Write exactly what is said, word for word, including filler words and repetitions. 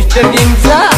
Mister Ginza.